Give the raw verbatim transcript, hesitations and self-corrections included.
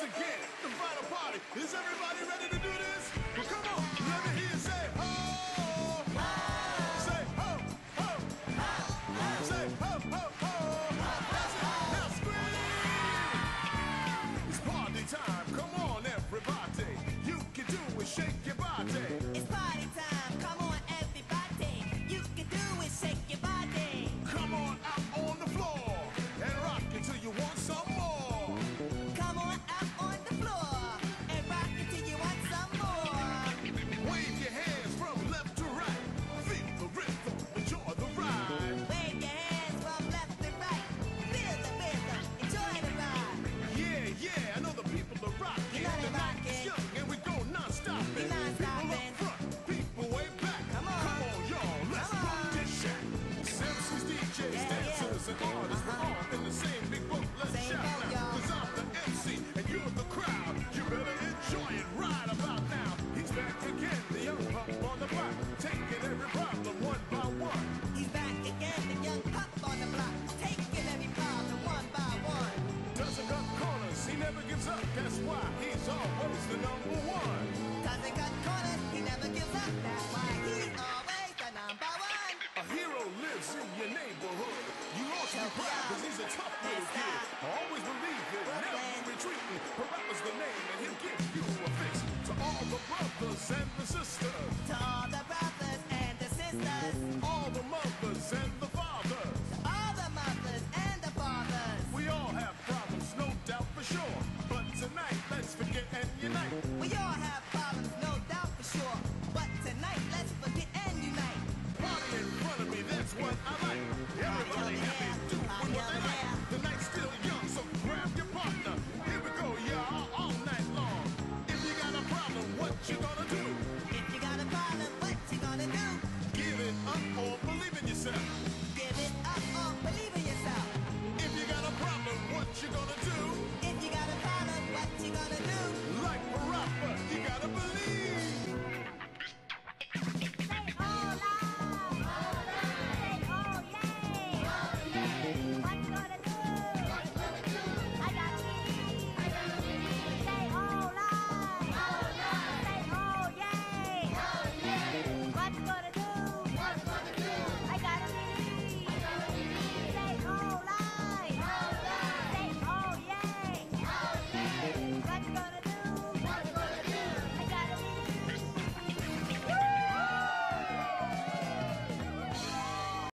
once again, the final party. Is everybody ready to do this? Well, come on, let me hear you say ho. Ho. Say ho, ho. Ho, ho. Say ho, ho, ho. Ho, ho, ho. Now scream. It's party time. Come on, everybody. You can do it. Shake your body. It's party time. Come on, everybody. You can do it. Shake your body. Come on out on the floor and rock until you want some more. That's why he's always the number one. Doesn't cut corners, he never gives up. That's why he's always the number one. A hero lives in your neighborhood. You ought to be proud, cause he's a tough little kid. Always